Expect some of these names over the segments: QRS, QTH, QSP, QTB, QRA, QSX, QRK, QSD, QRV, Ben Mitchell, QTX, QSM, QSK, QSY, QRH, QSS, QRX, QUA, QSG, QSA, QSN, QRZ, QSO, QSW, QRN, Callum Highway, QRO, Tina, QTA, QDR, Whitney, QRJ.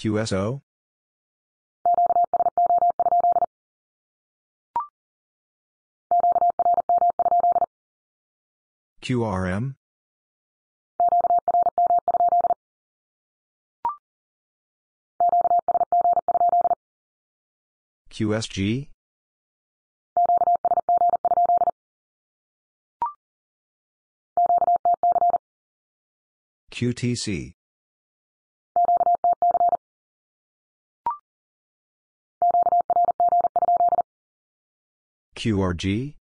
QSO? QRM? QSG? QTC? QRG?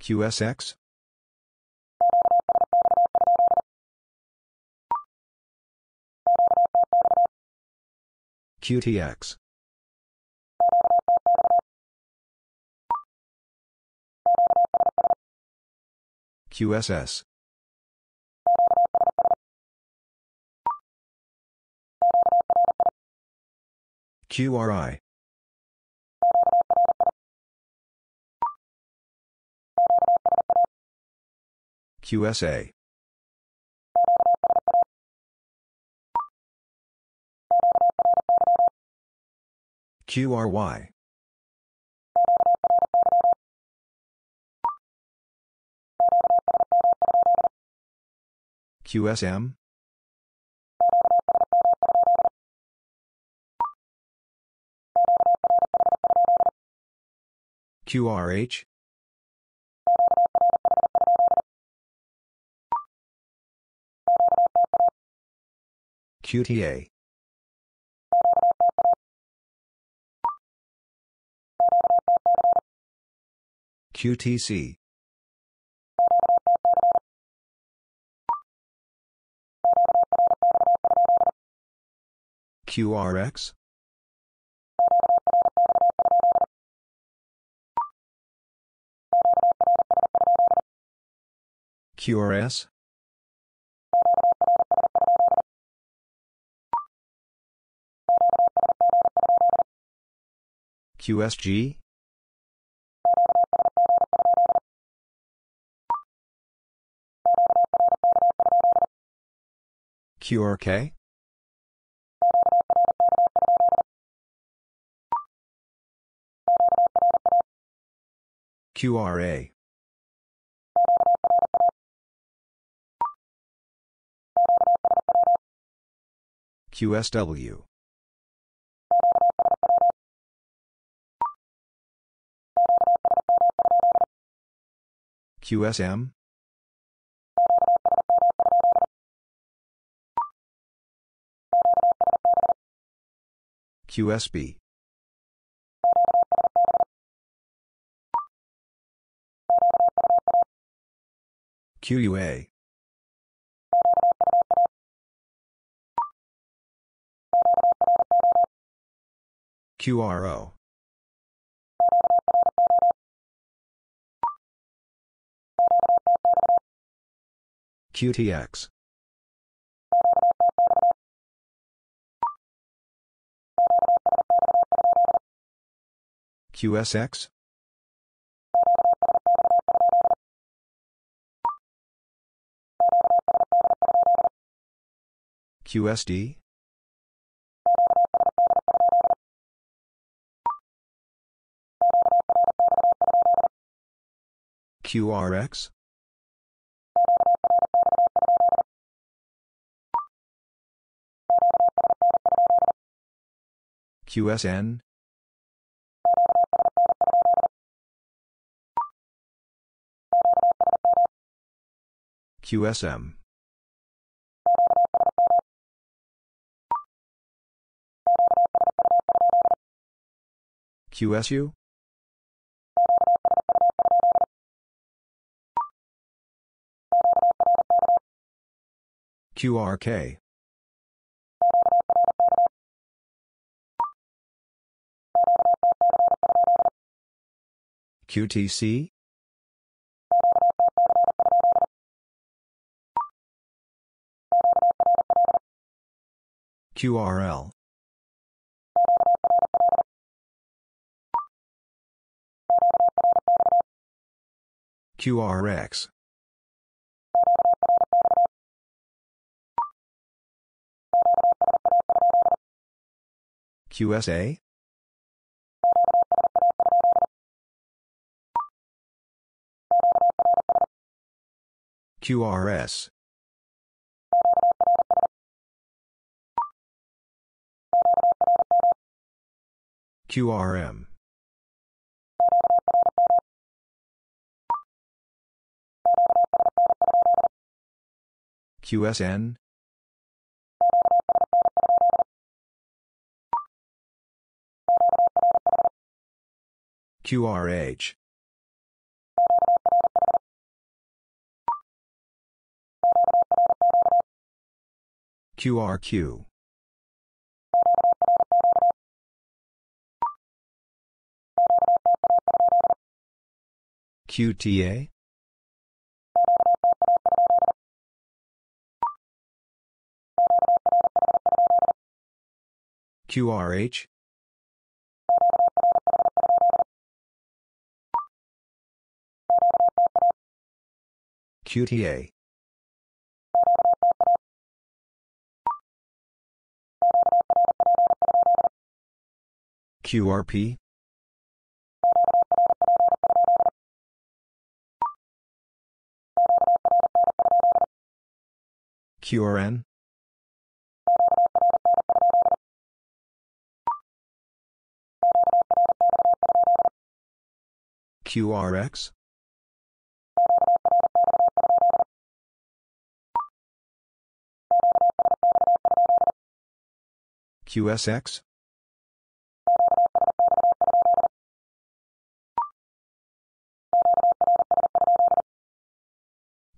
QSX? QTX? QSS? QRI? QSA? QRY? QSM? QRH? QTA? QTC? QRX? QRS? QSG? QRK? QRA? QSW? QSM? QSB? QUA? QRO? QTX? QSX? QSD? QRX? QSN? QSM? QSU? QRK? QTC? QRL? QRX. QSA? QRS. QRM. QSN? QRH. QRQ. QTA? QRH? QTA? QRP? QRN? QRX? QSX?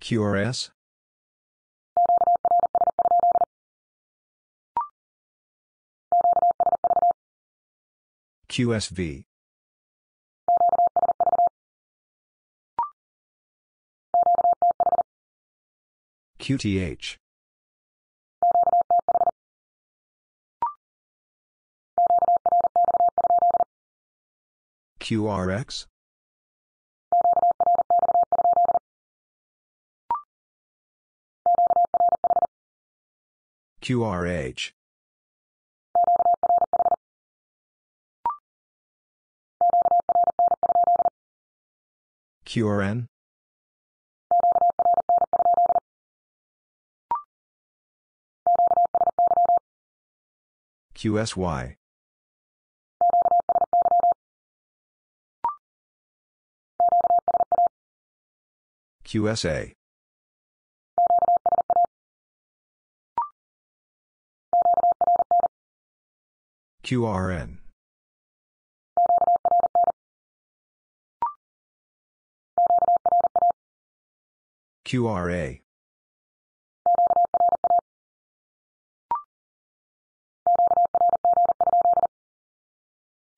QRS? QSV? QTH? QRX? QRH? QRN? QSY? QSA? QRN? QRA?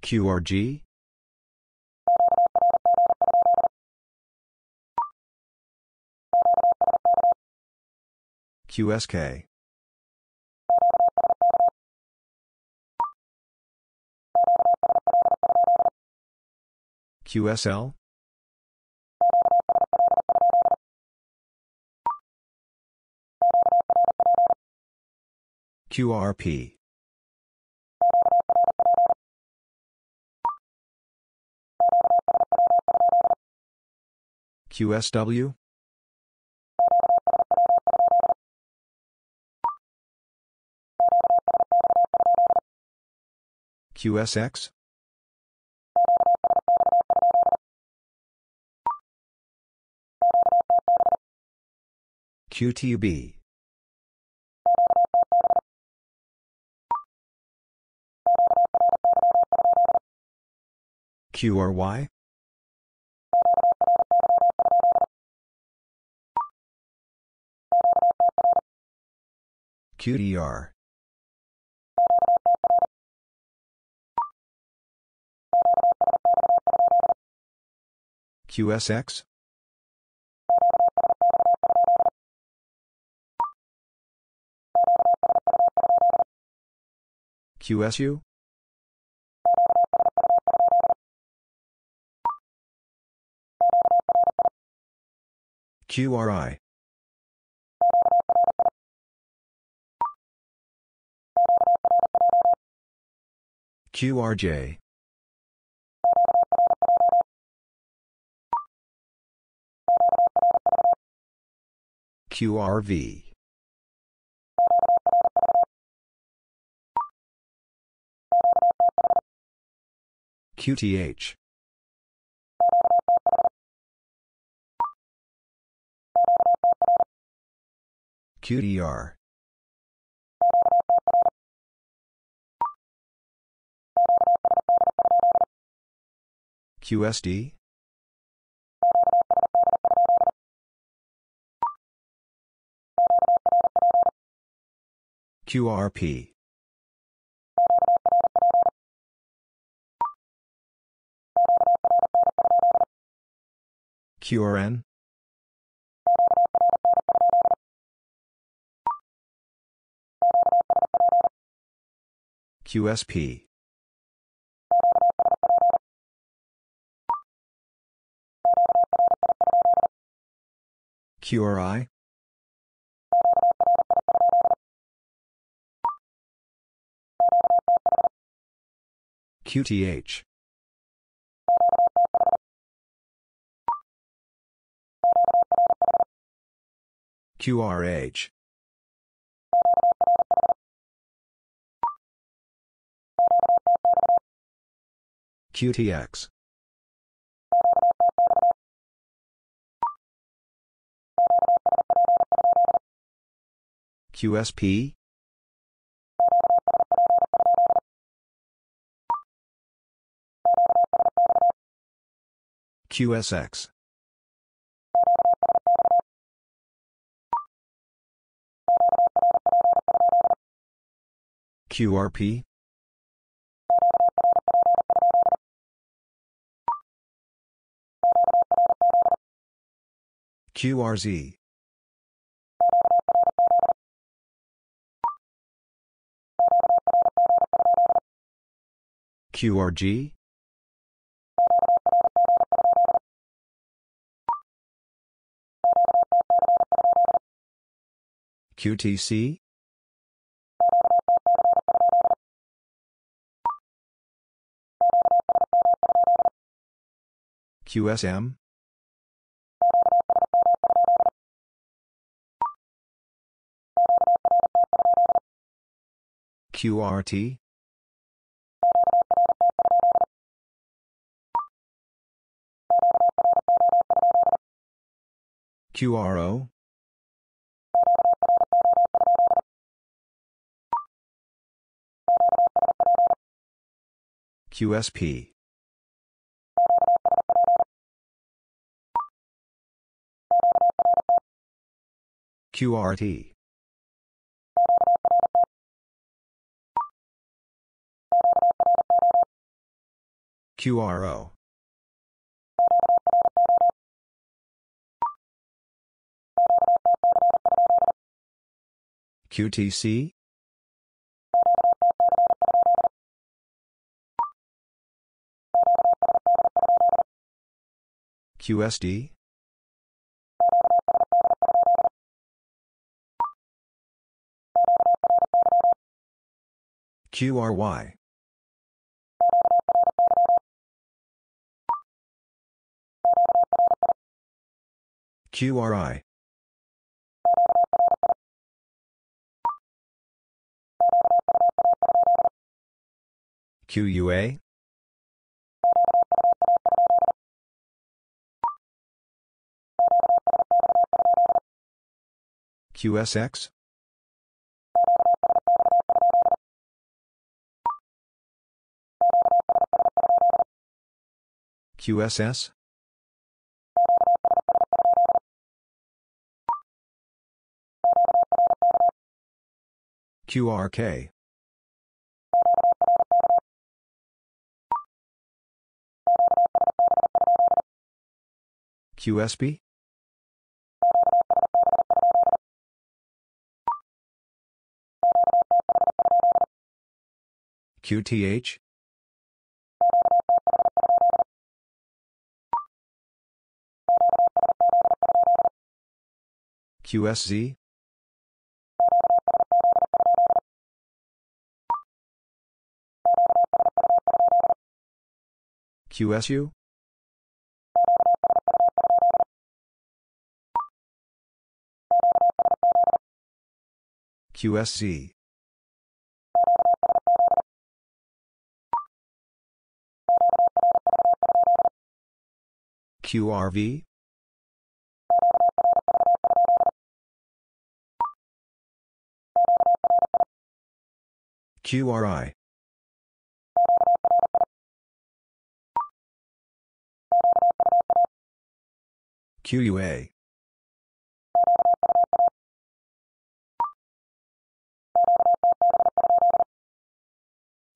QRG? QSK? QSL? QRP? QSW? QSX? QTB? QRY? QDR? QSX? QSU? QRI. QRJ. QRV. QTH. QDR. QSD. QRP. QRN. QSP. QRI. QTH. QRH. QTX. QSP. QSX. QRP. QRZ. QRG. QTC. QSM. QRT. QRO. QSP. QRT. QRO. QTC. QSD. QRY. QRI. QUA. QSX. QSS. QRK. QSB. QTH. QSZ? QSU? QSC? QRV? QRI? QUA?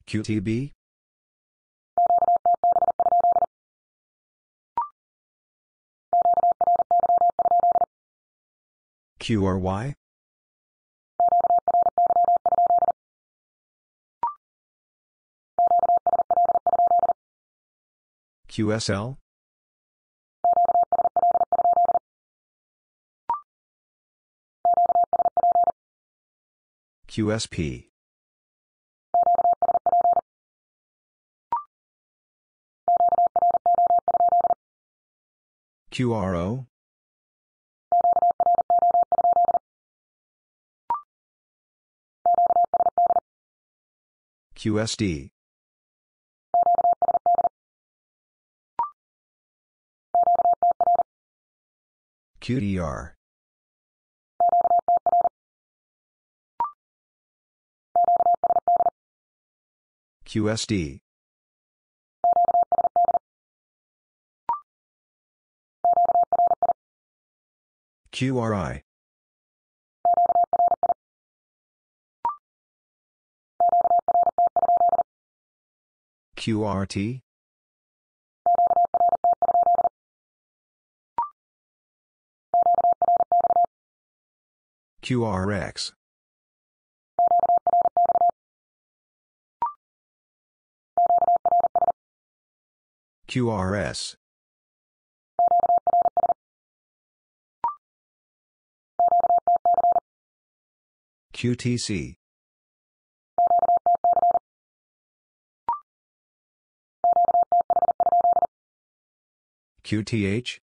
QTB? QRY? QSL? QSP? QRO? QSD? QDR? QSD? QRI? QRT? QRX? QRS? QTC? QTH?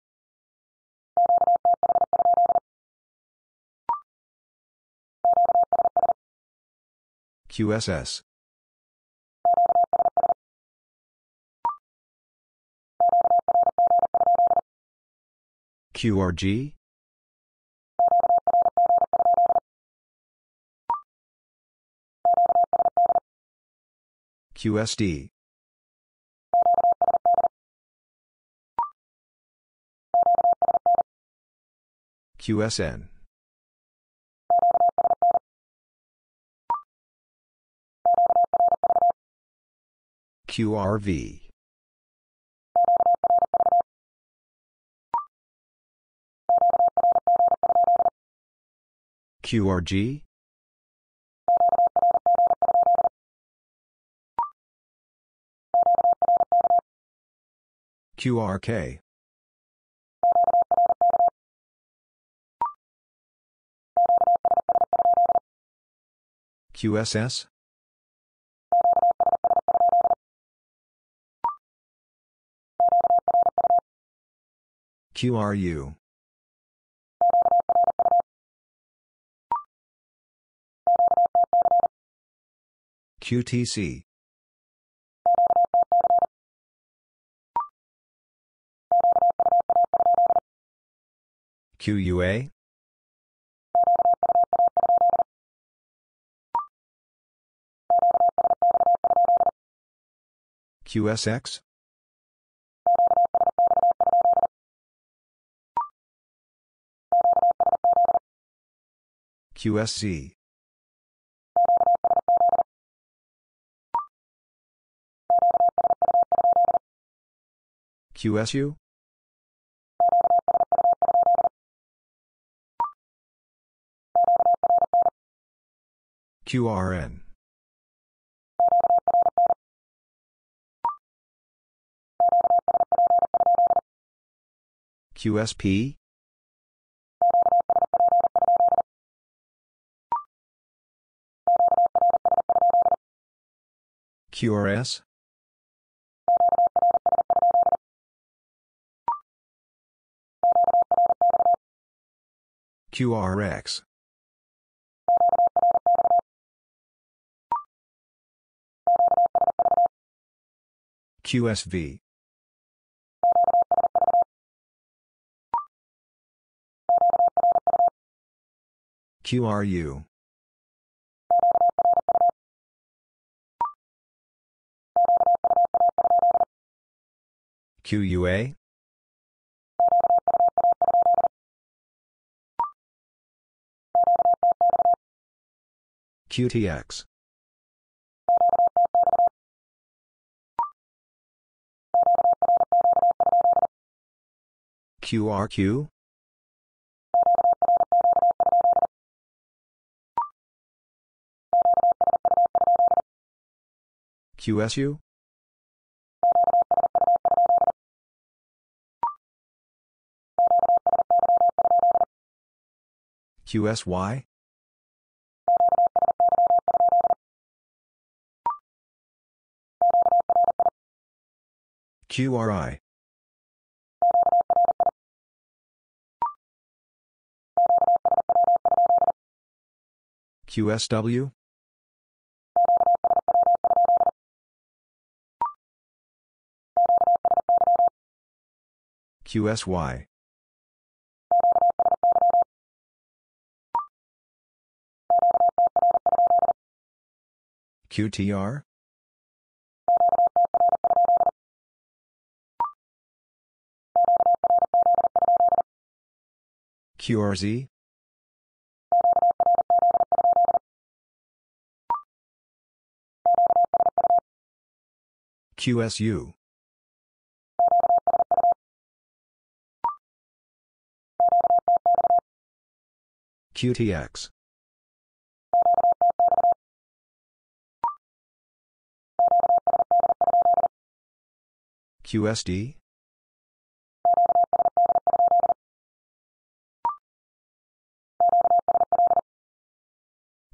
QSS? QRG? QSD? QSN? QRV? QRG? QRK? QSS? QRU? QTC? QUA? QSX? QSC? QSU? QRN? QSP? QRS? QRX? QSV? QRU? QUA? QTX? QRQ? QSU? QSY? QRI? QSW? QSY? QTR? QRZ? QSU? QTX? QSD?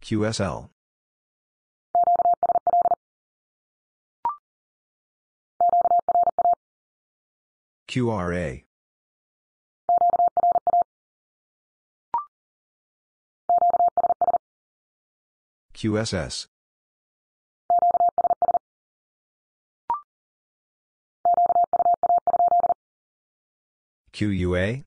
QSL? QRA? QSS? QUA?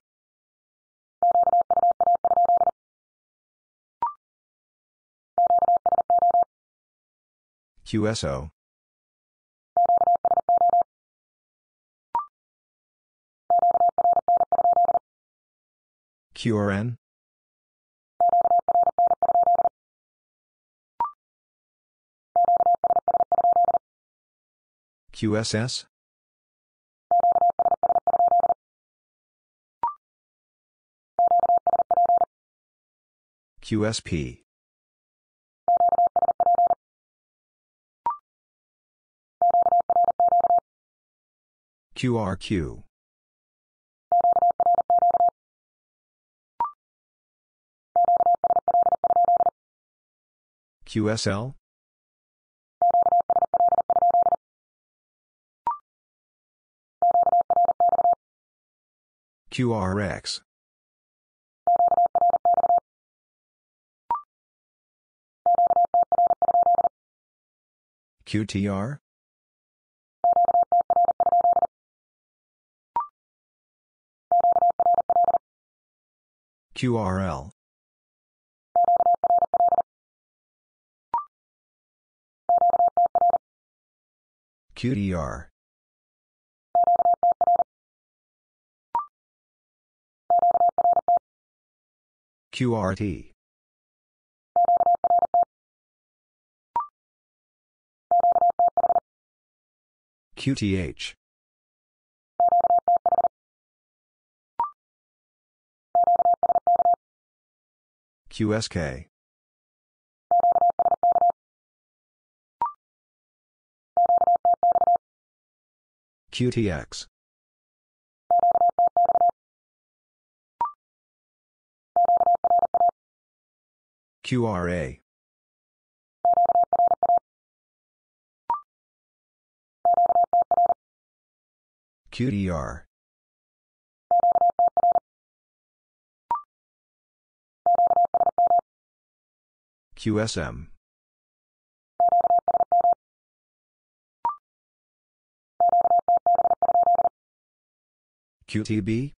QSO? QRN? QSS? QSP? QRQ? QSL? QRX? QTR? QRL? QDR? QRT? QTH? QSK? QTX? QRA? QDR. QSM. QTB.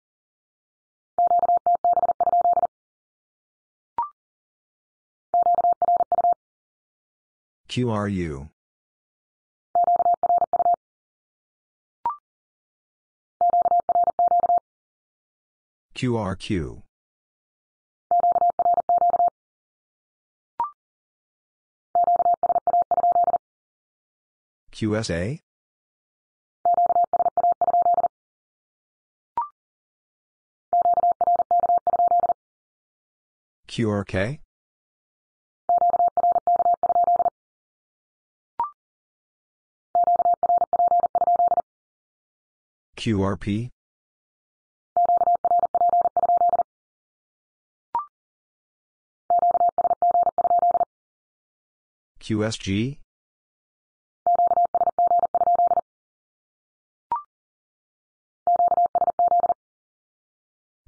QRU. QRQ. QSA. QRK. QRP. QSG.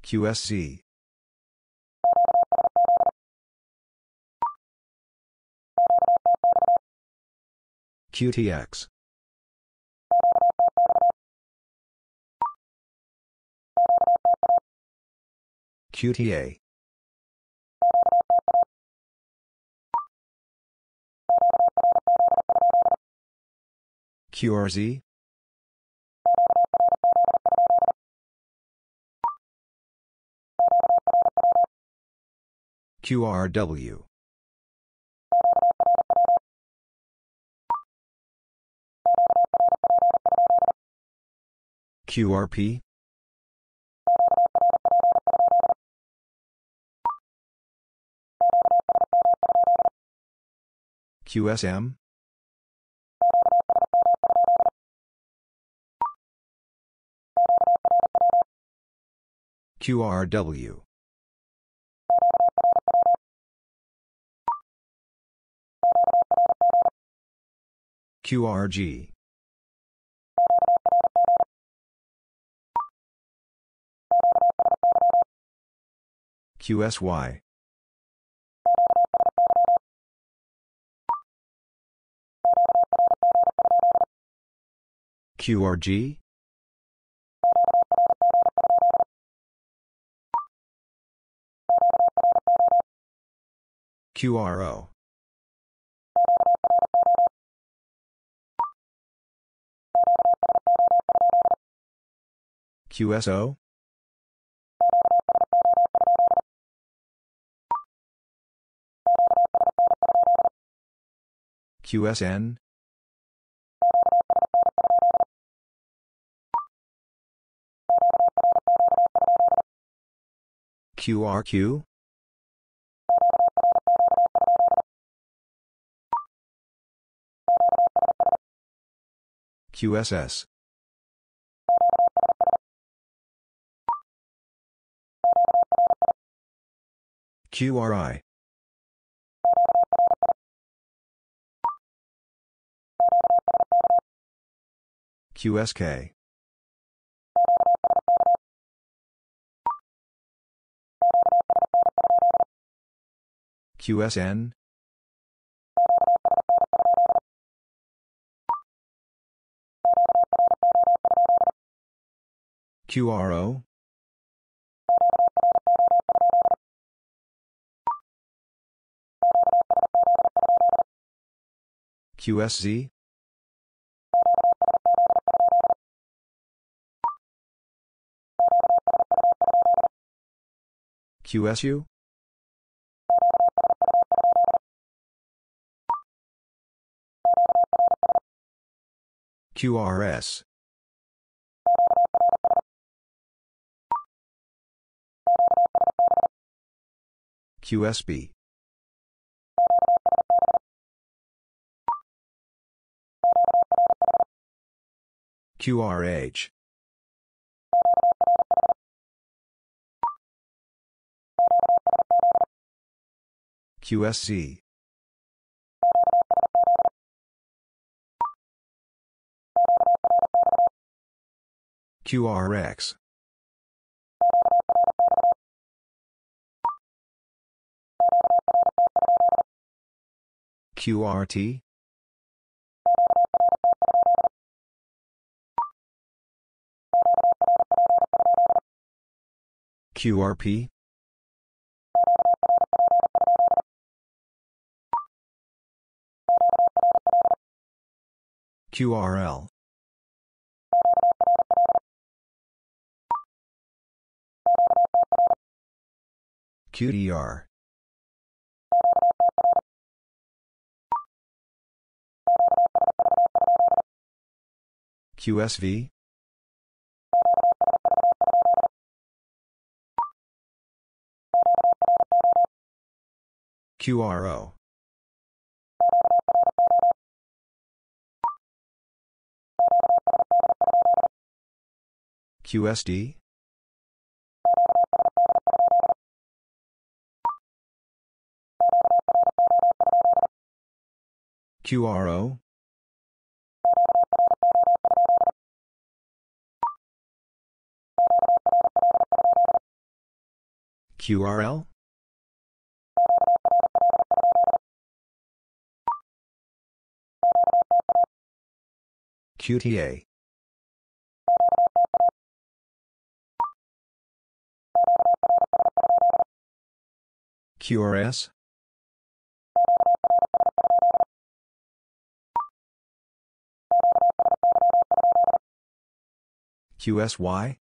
QSC. QTX. QTA. QRZ. QRW. QRP. QSM. QRW. QRG. QSY. QRG. QRO. QSO. QSN. QRQ. QSS. QRI. QSK. QSN. QRO. QSZ. QSU. QRS. QSB. QRH. QSC. QRX. QRT. QRP. QRL. QDR. QSV. QRO. QSD. QRO. QRL. QTA. QRS. QSY.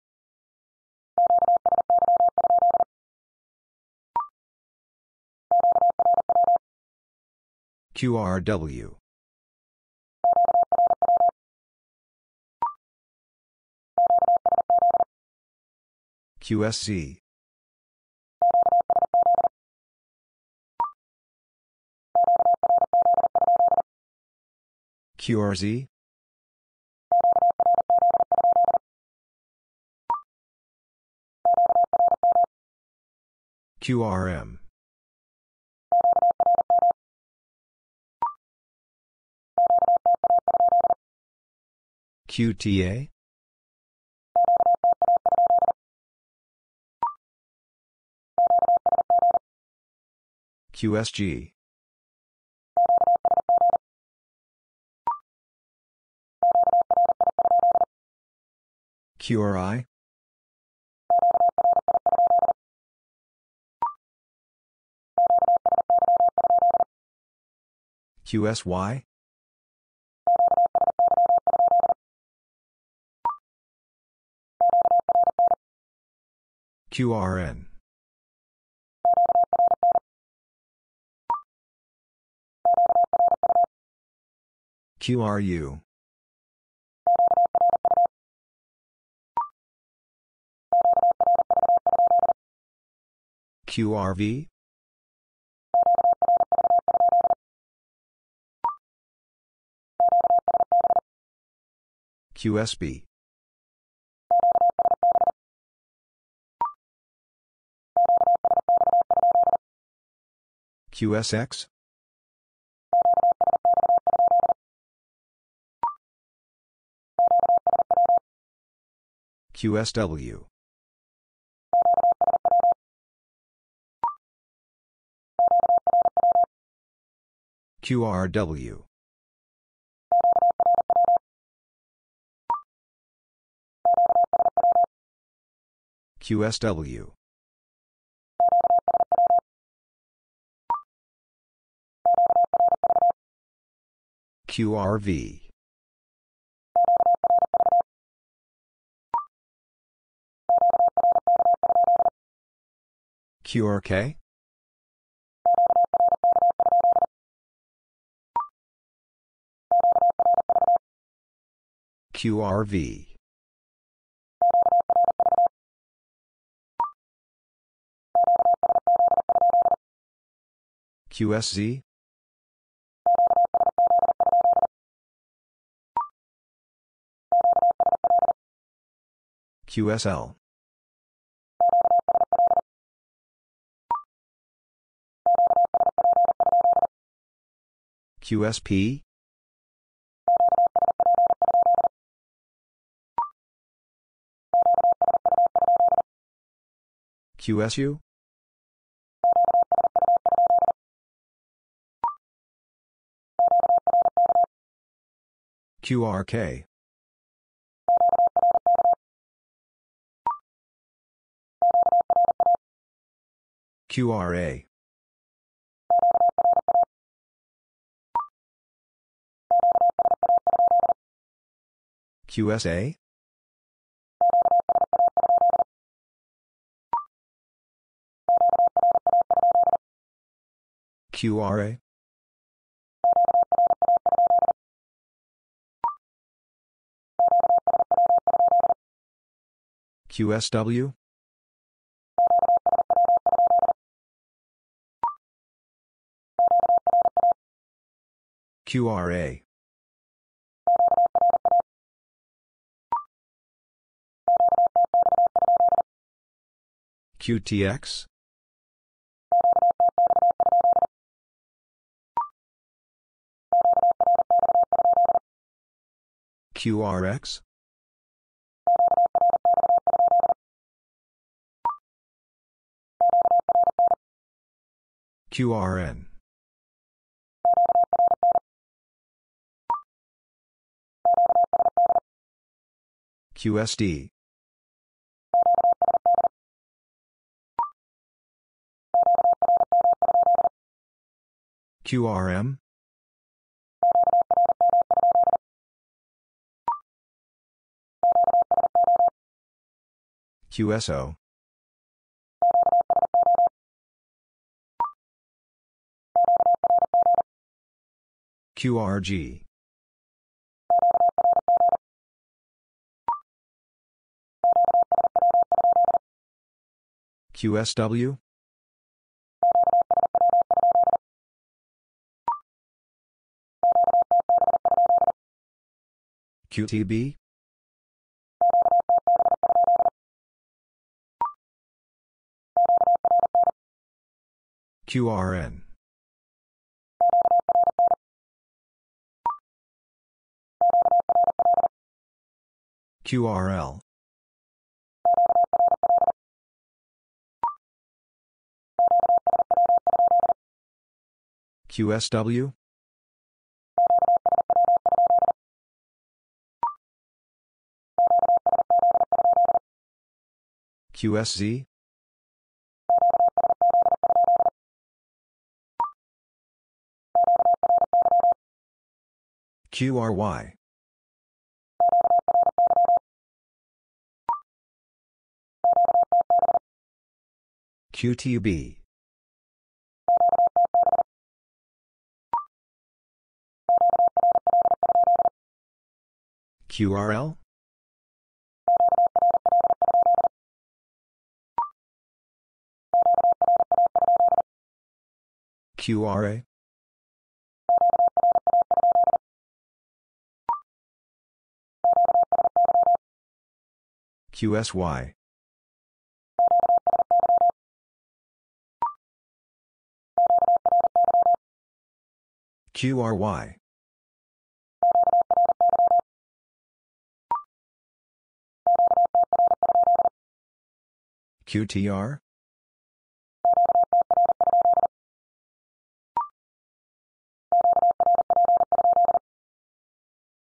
QRW. QSC. QRZ. QRM. QTA. QSG. QRI. QSY. QRN. QRU. QRV. QSB. QSX. QSW. QRW. QSW. QRV. QRK. QRV. QSZ. QSL. QSP. QSU? QRK? QRA? QSA? QRA? QSW? QRA? QTX? QRX? QRN? QSD? QRM? QSO? QRG? QSW? QTB? QRN? QRL? QSW? QSZ? QRY? QTB? QRL? QRA? QSY? QRY? QTR?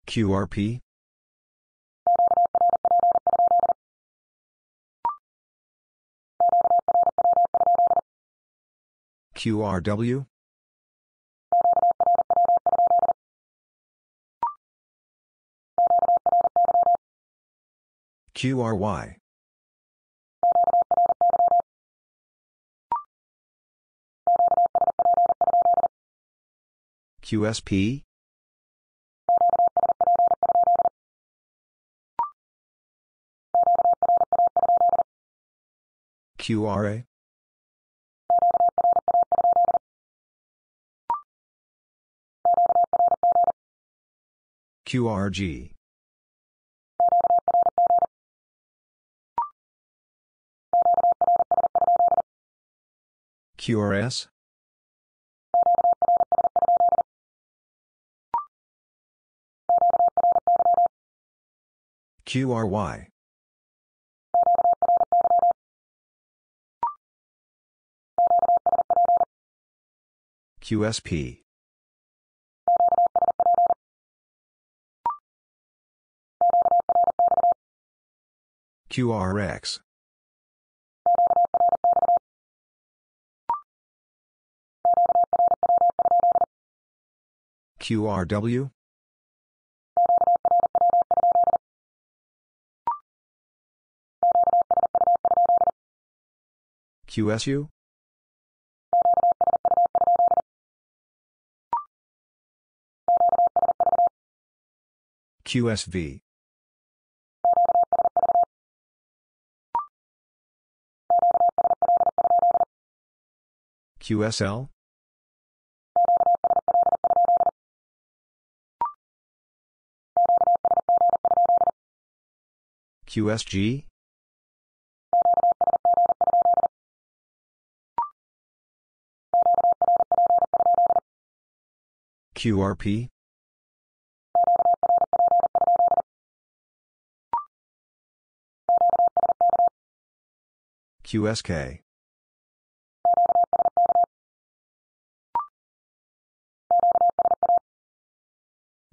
QRP? QRW? QRY? QSP? QRA? QRG? QRS? QRY? QSP. QRX. QRW. QSU. QSV. QSL. QSG. QRP. QSK.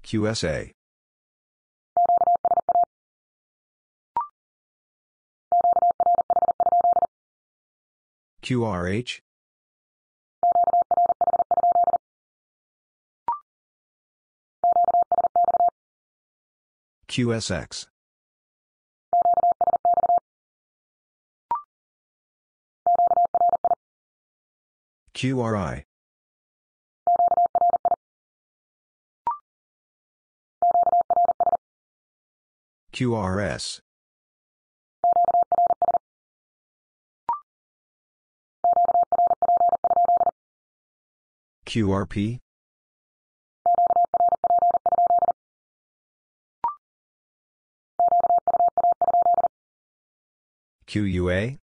QSA. QRH. QSX. QRI. QRS. QRP. QUA.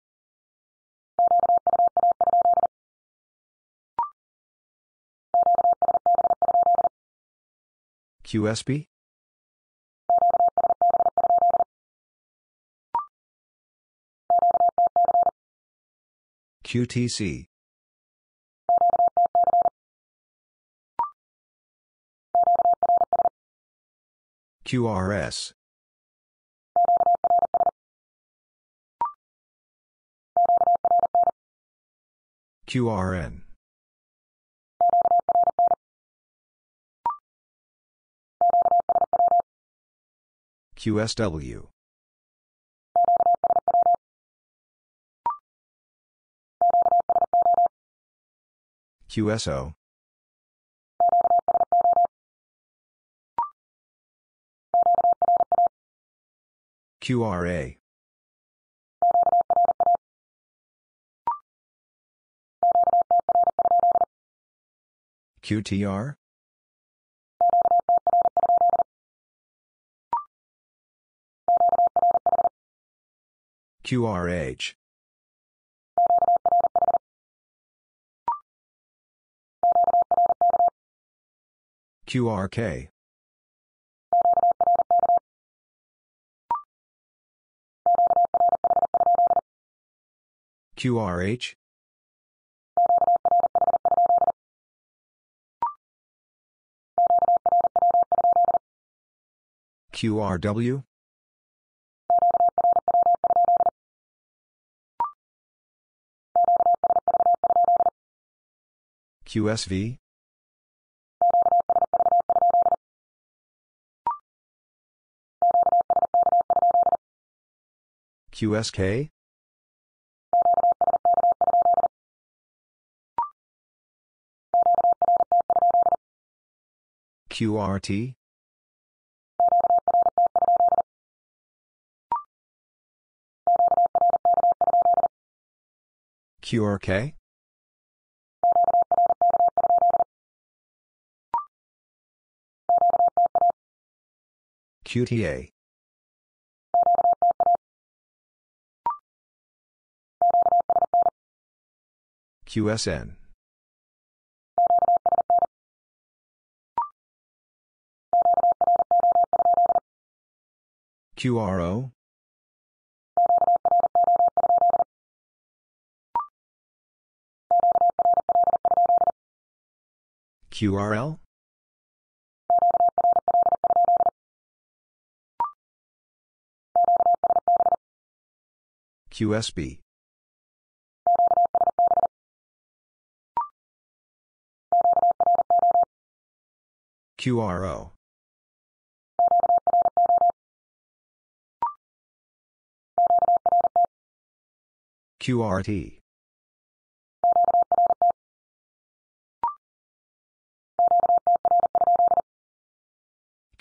QSB. QTC. QRS. QRN. QSW. QSO. QRA. QTR. QRH. QRK. QRH. QRW. QSV. QSK. QRT. QRK. QTA. QSN. QRO. QRL? QSB. QRO. QRT.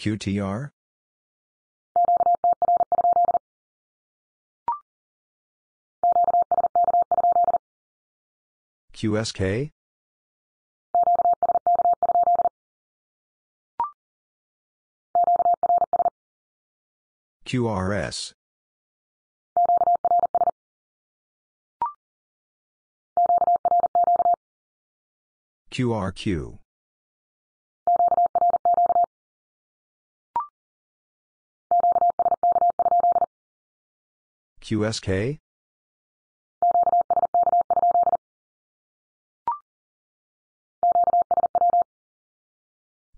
QTR? QSK? QRS? QRQ? QSK?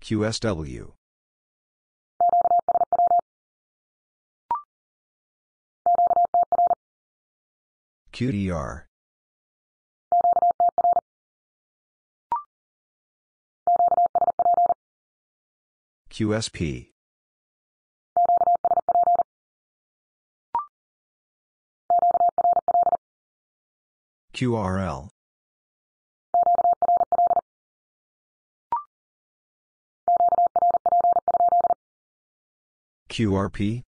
QSW? QDR? QSP? QRL? QRP?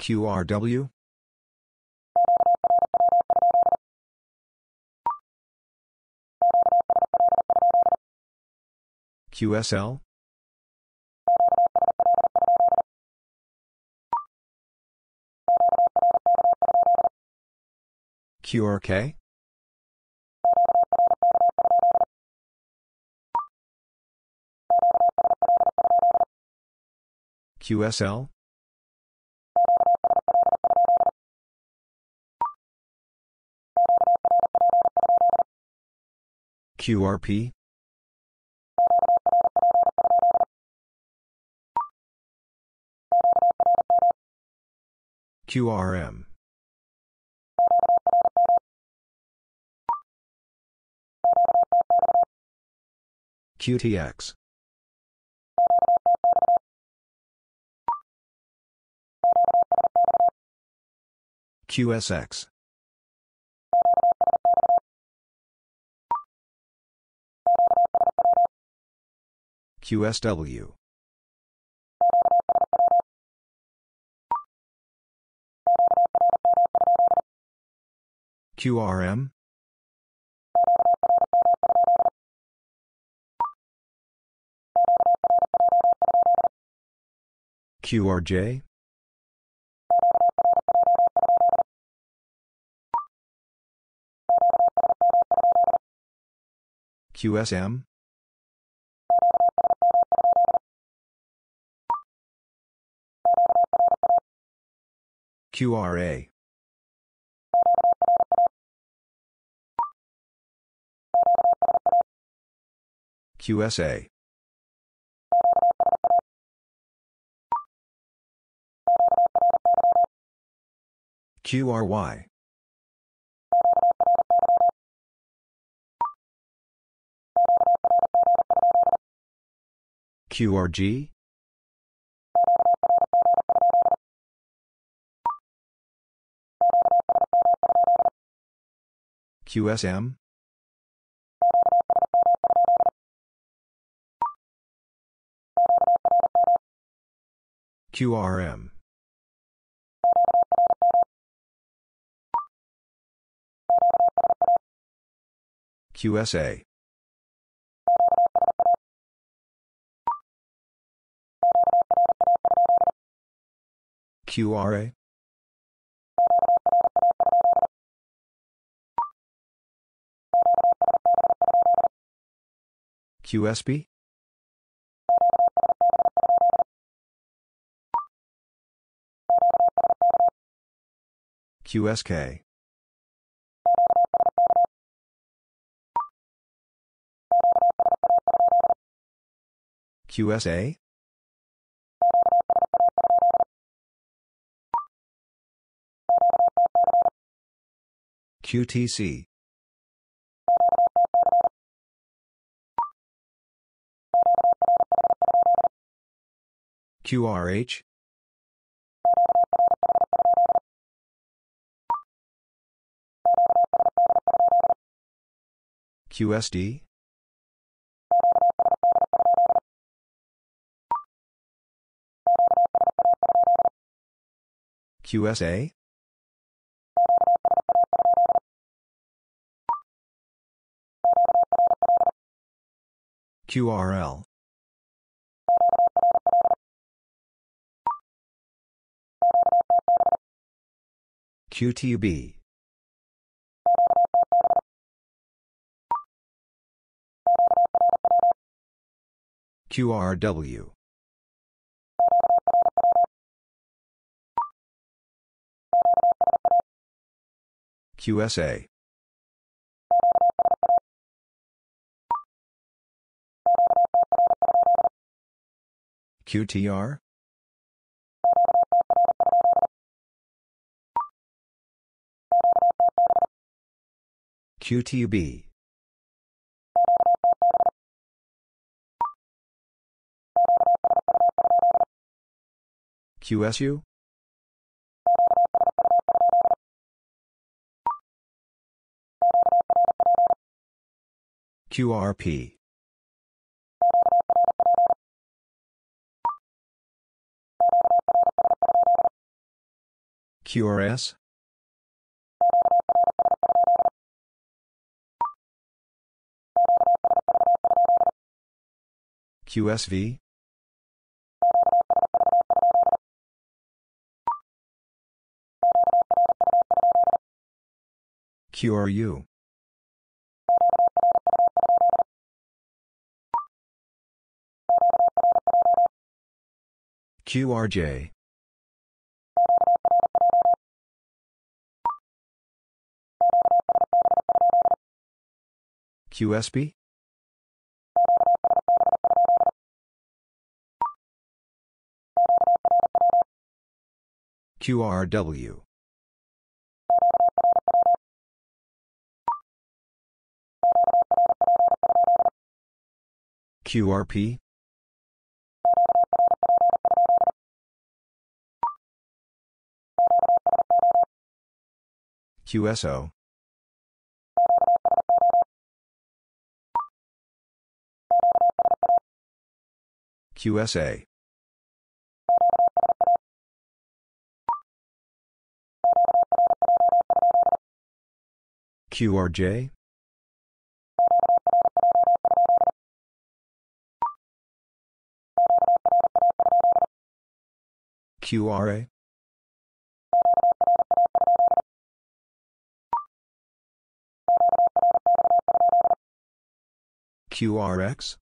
QRW? QSL? QRK? QSL? QRP? QRM? QTX? QSX? QSW? QRM? QRJ? QSM? QRA? QSA? QRY? QRG? QSM? QRM? QSA? QRA? QSB? QSK. QSA? QTC? QRH? QSD? QSA? QRL? QTB? QRW? QSA? QTR? QTB? QSU? QRP? QRS? QSV? QRU? QRJ? QSB? QRW? QRP? QSO? QSA? QRJ? QRA? QRX?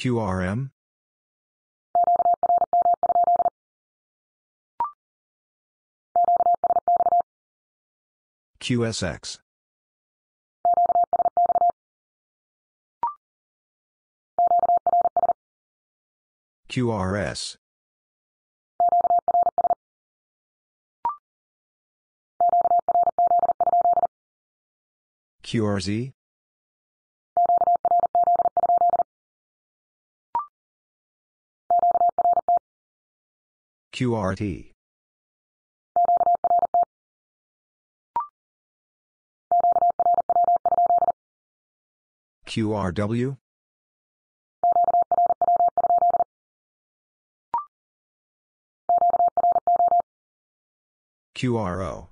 QRM? QSX? QRS? QRZ? QRT? QRW? QRO?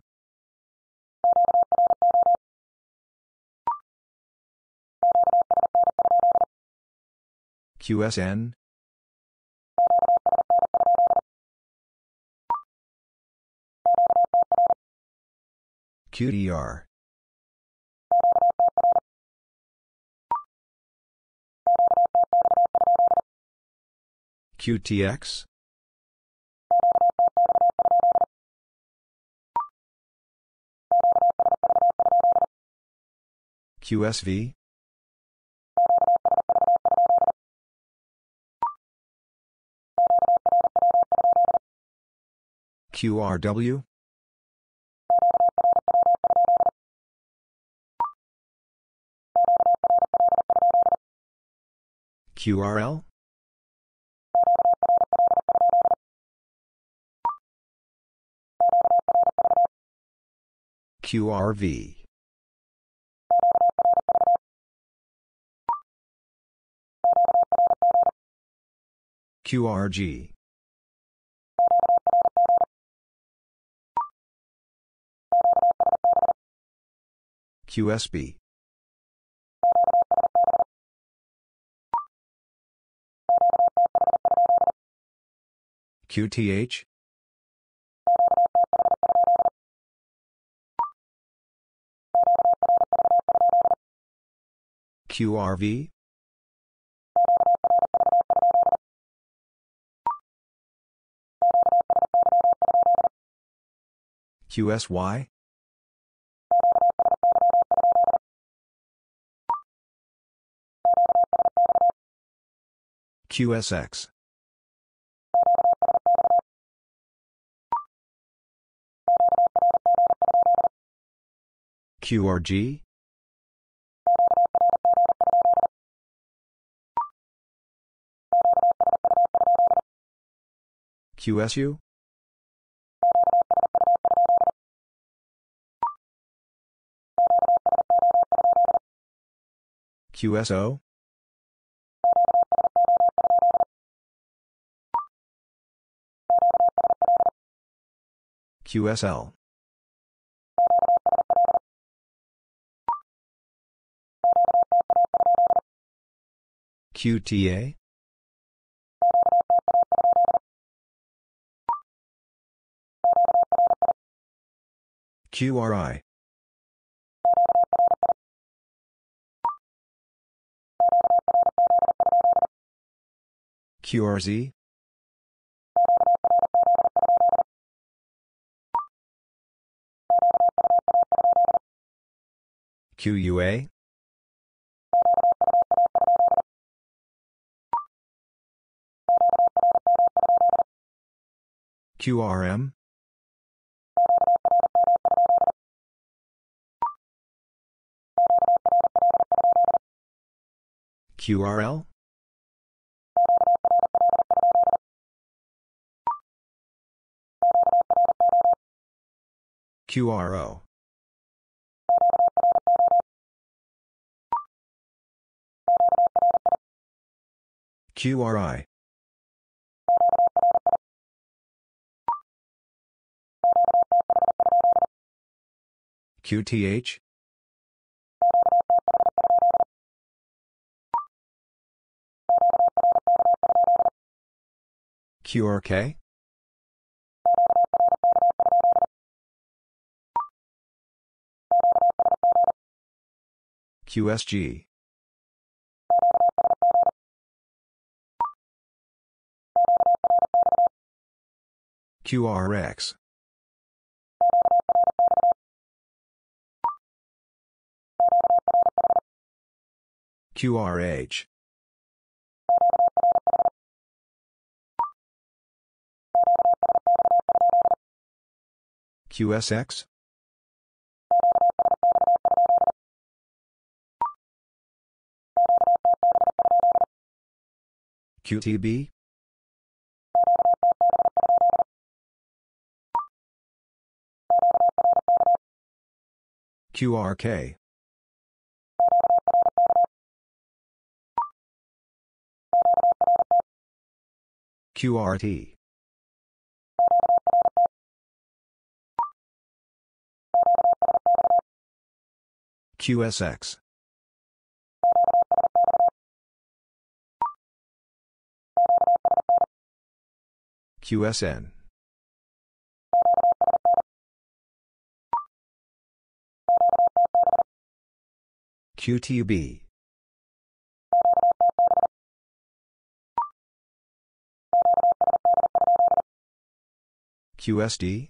QSN? QDR? QTX? QSV? QRW? QRL? QRV? QRG? QSB? QTH? QRV? QSY? QSX? QRG? QSU? QSO? QSL? QTA? QRI? QRZ? QUA? QRM? QRL? QRO? QRI? QTH? QRK? QSG? QRX? QRH? QSX? QTB? QRK? QRT? QSX? QSN? QTB? QSD?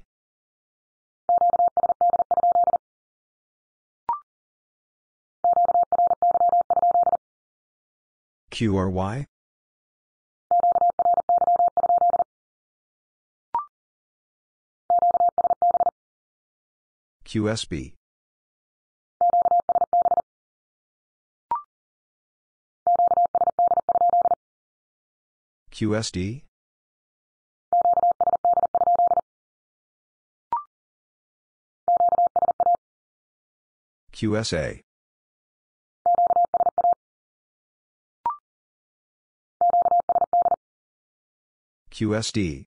QRY? QSB? QSD? QSA? QSD?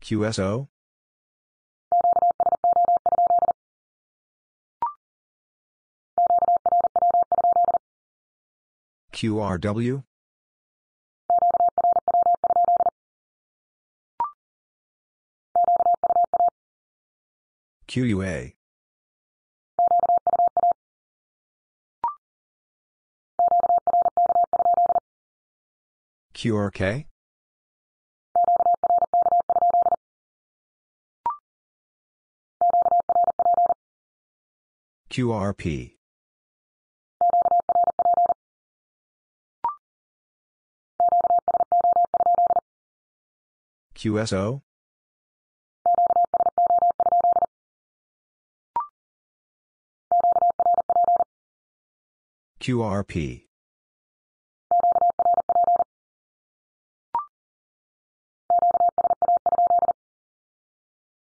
QSO? QRW? QUA? QRK? QRP? QSO? QRP?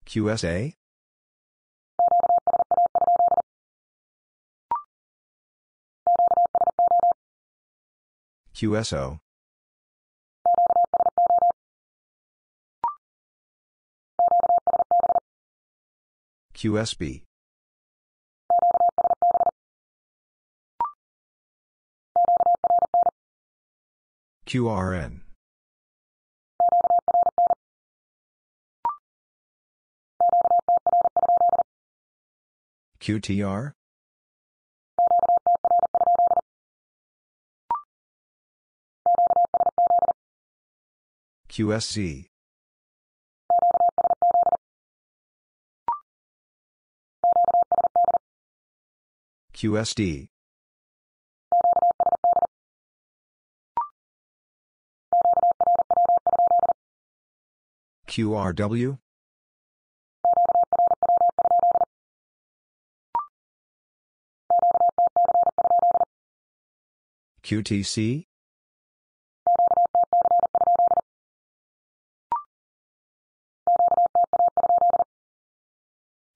QSA? QSO? QSB? QRN? QTR? QSC? QSD? QRW? QTC?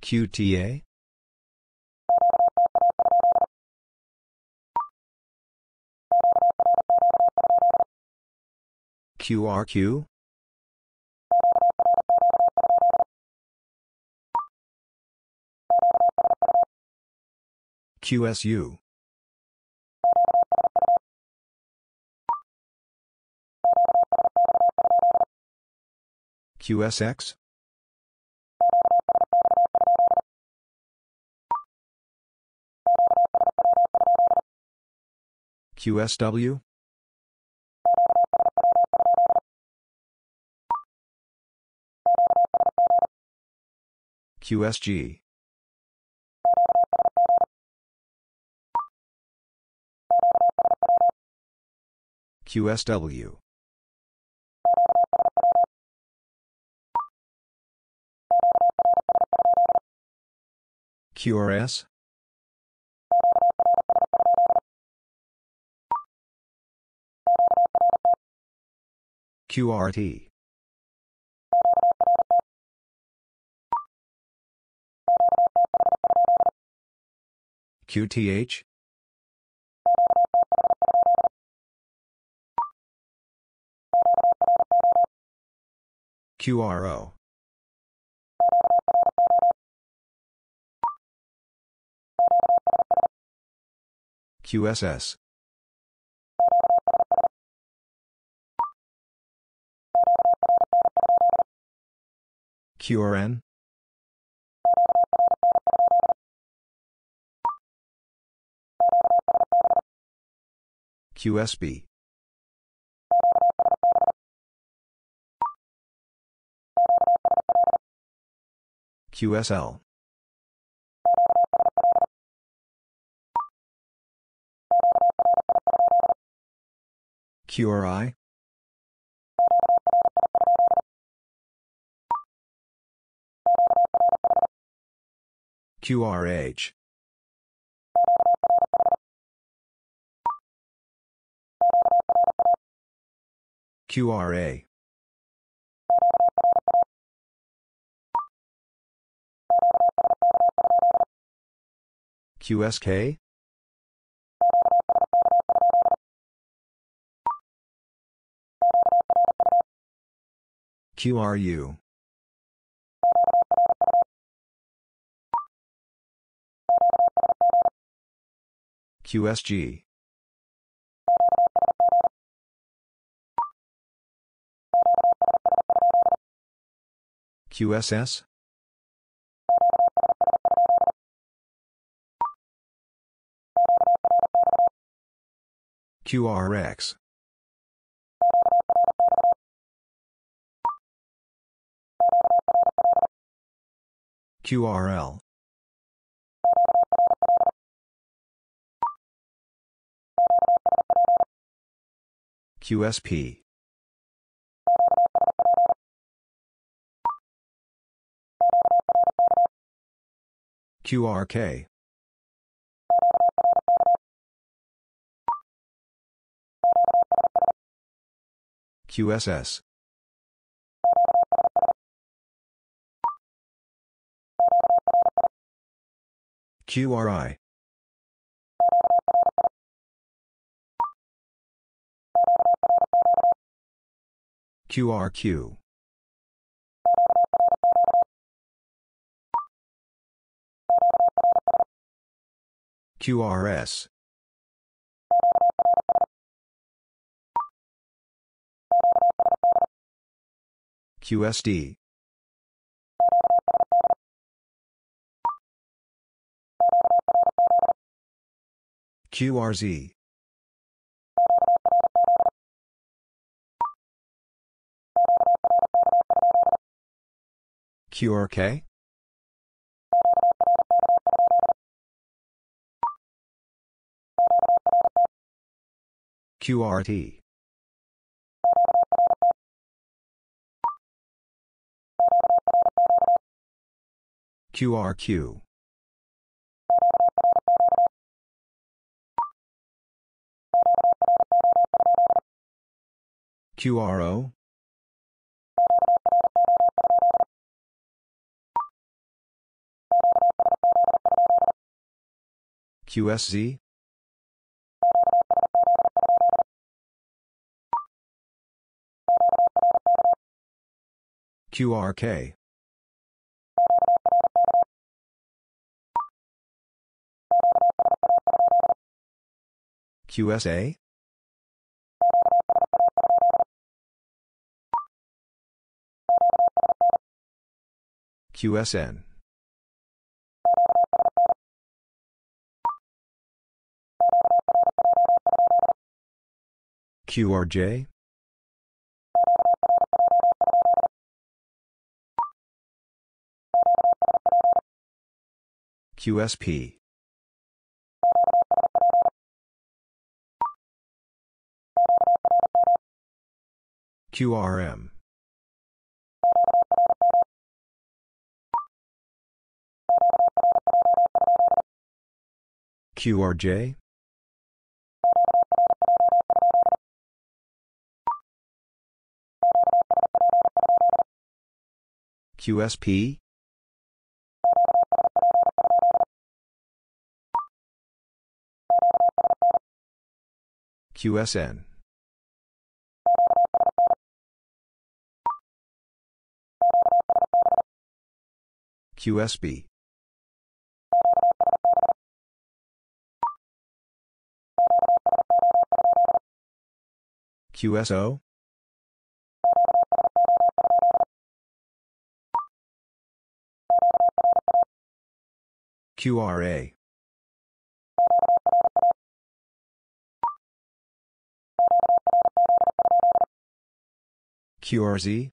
QTA? QRQ? QSU? QSX? QSW? QSG? QSW? QRS? QRT? QTH? QRO? QSS? QRN? QSB. QSL. QRI. QRH. QRA. QSK. QRU. QSG. QSS. QRX. QRL. QSP. QRK. QSS. QRI. QRQ. QRS. QSD. QRZ. QRK. QRT. QRQ. QRO. QSZ. QRK. QSA. QSN. QRJ. QSP. QRM. QRJ. QSP. QSN. QSB. QSO. QRA. QRZ?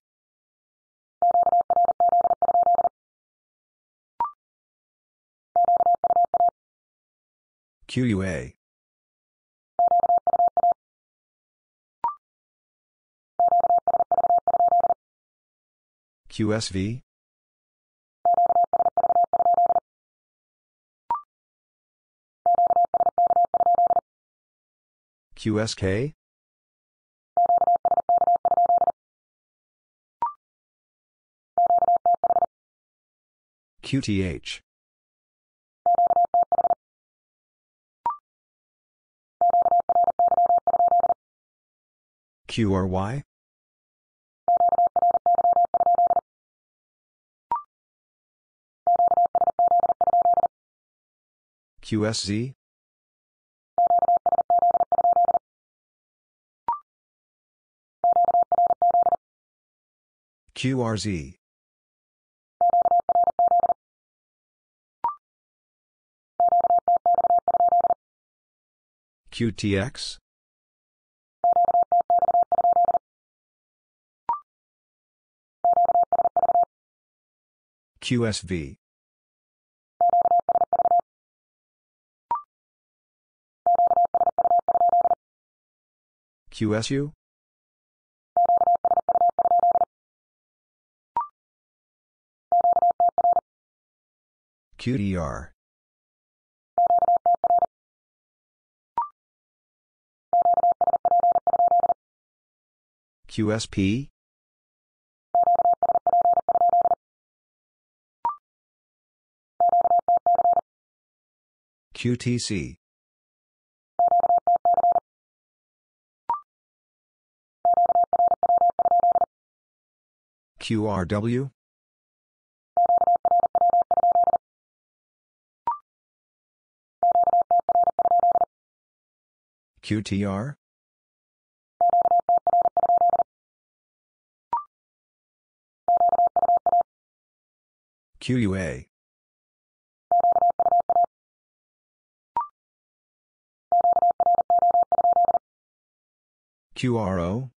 QUA? QSV? QSK? QTH? QRY? QSZ? QRZ? QTX? QSV? QSU? QDR? QSP? QTC? QRW? QTR? QUA? QRO?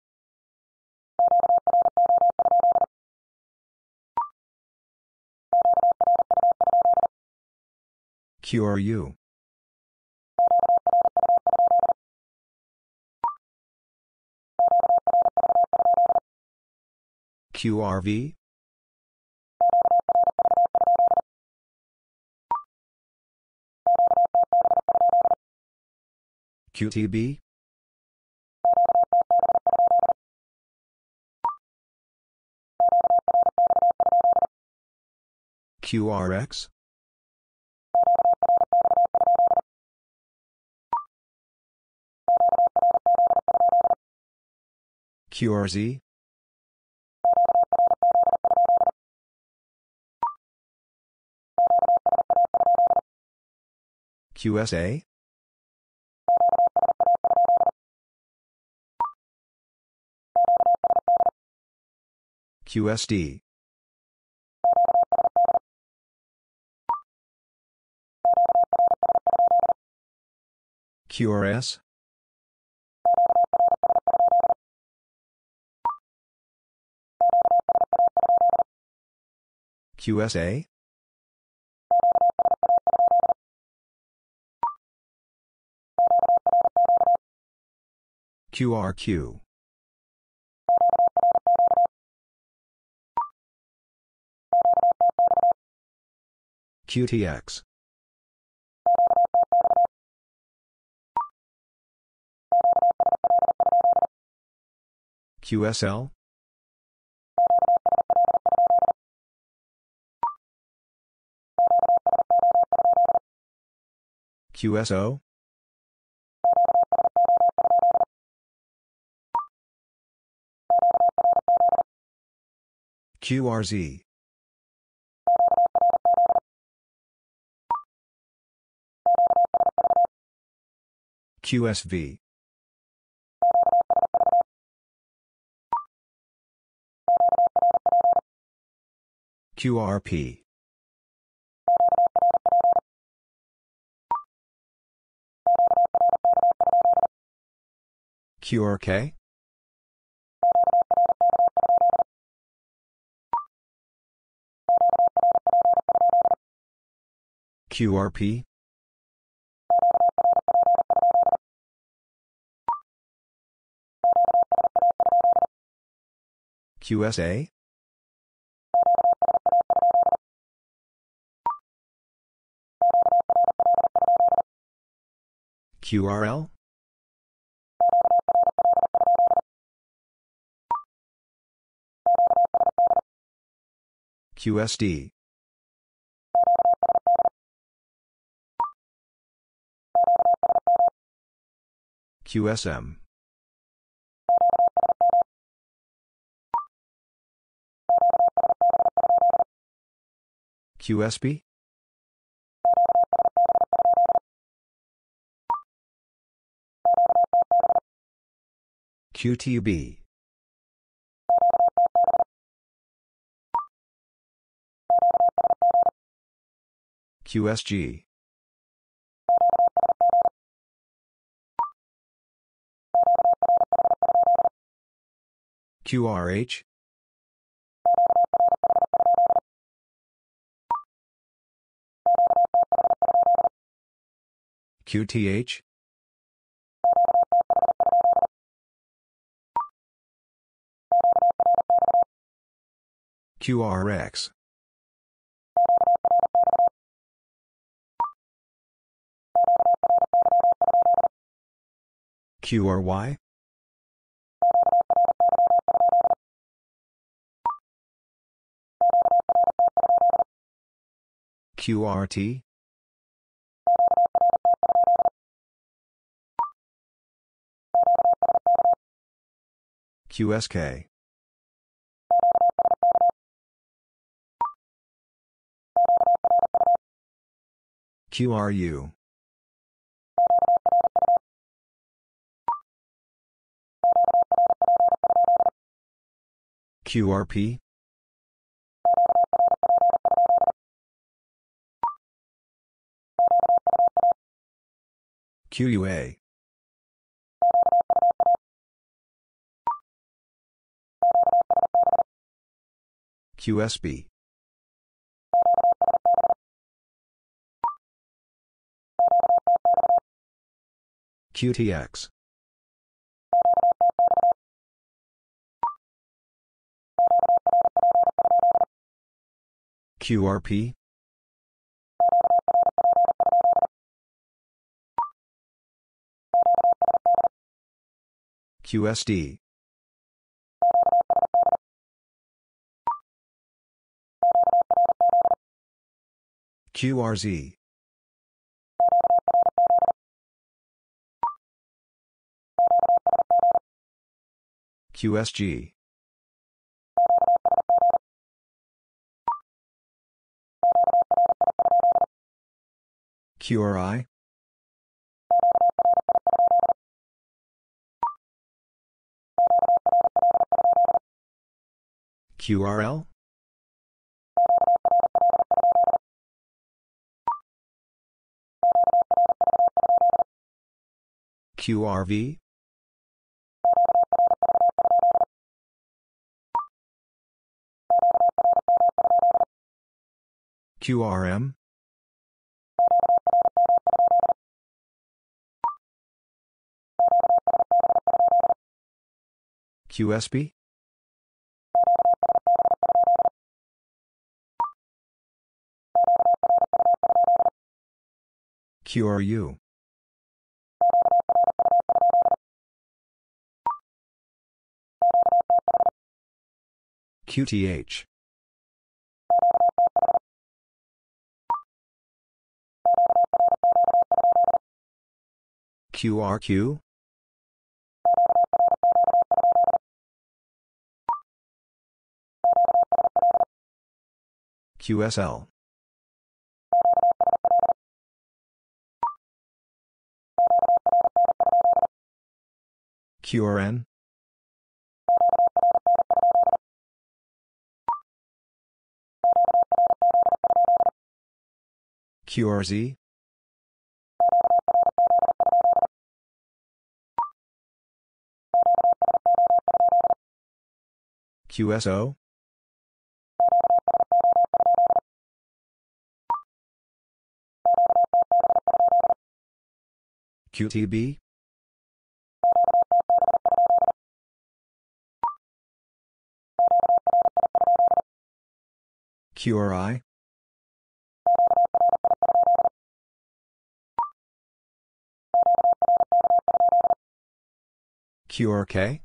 QRU? QRV? QTB? QRX? QRZ? QSA? QSD? QRS? QSA? QRQ? QTX? QSL? QSO? QRZ? QSV? QRP? QRK? QRP? QSA? QRL? QSD? QSM? QSB? QTB? QSG? QRH? QTH? QRX? QRY? QRT? QSK? QRU? QRP? QUA? QSB? QTX? QRP? QSD? QRZ? QSG? QRI? QRL? QRV? QRM? QSB? QRU? QTH? QRQ? QSL? QRN? QRZ? QSO? QTB? QRI? QRK?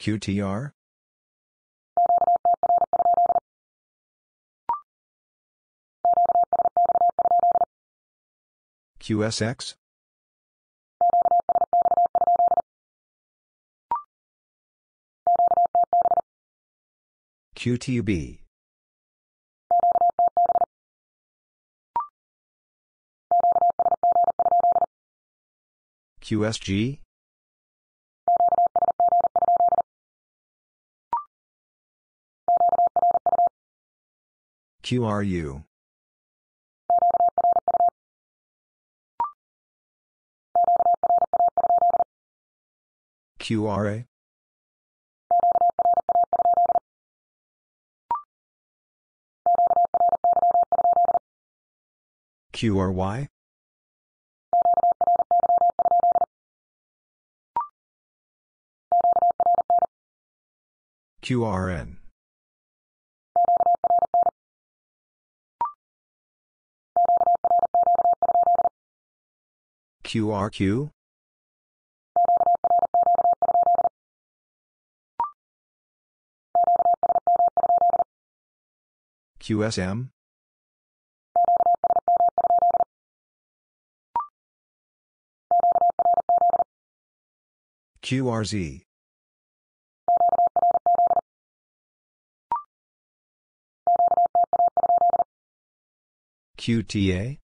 QTR? QSX? QTB? QSG? QRU? QRA? QRY? QRN? QRQ? QSM? QRZ? QTA?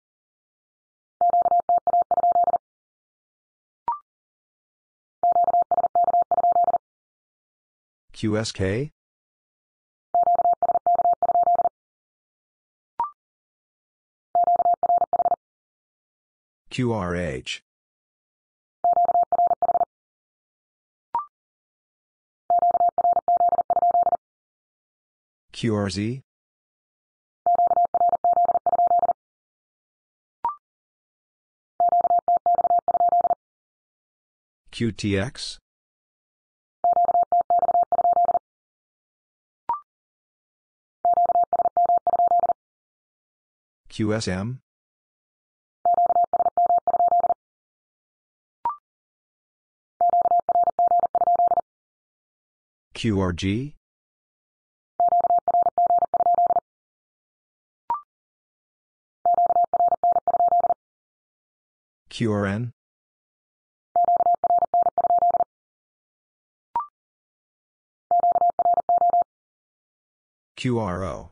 QSK? QRH? QRZ? QTX? QSM? QRG? QRN? QRO?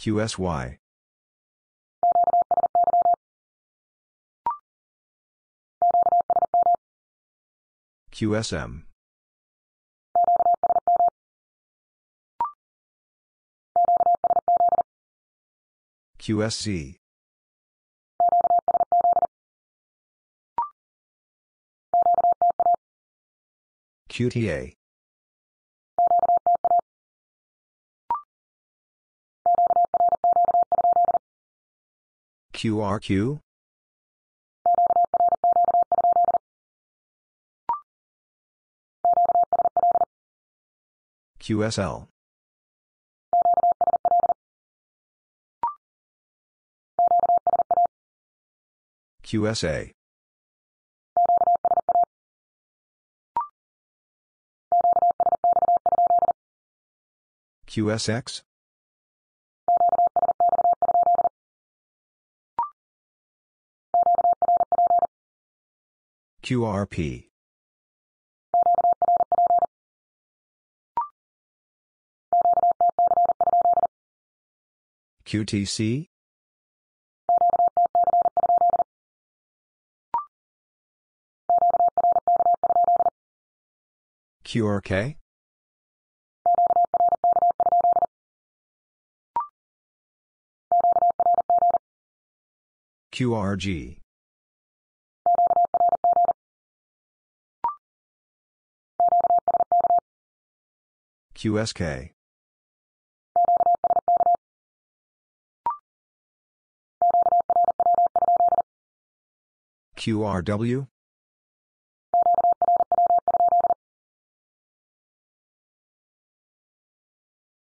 QSY? QSM? QSC? QTA? QRQ? QSL? QSA? QSX? QRP? QTC? QRK? QRG? QSK. QRW?